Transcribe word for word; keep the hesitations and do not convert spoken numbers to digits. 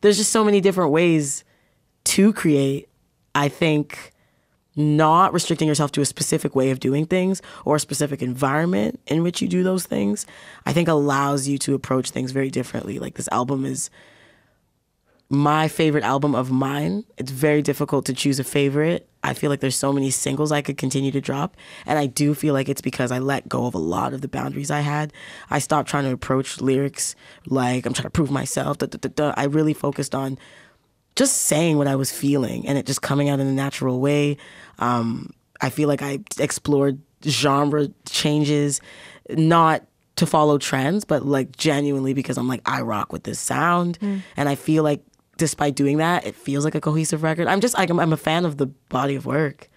there's just so many different ways to create. I think not restricting yourself to a specific way of doing things or a specific environment in which you do those things, I think allows you to approach things very differently. Like, this album is my favorite album of mine. It's very difficult to choose a favorite. I feel like there's so many singles I could continue to drop. And I do feel like it's because I let go of a lot of the boundaries I had. I stopped trying to approach lyrics like I'm trying to prove myself. Da, da, da, da. I really focused on just saying what I was feeling and it just coming out in a natural way. Um, I feel like I explored genre changes, not to follow trends, but like genuinely because I'm like, I rock with this sound. Mm. And I feel like despite doing that, it feels like a cohesive record. I'm just, I'm, I'm a fan of the body of work.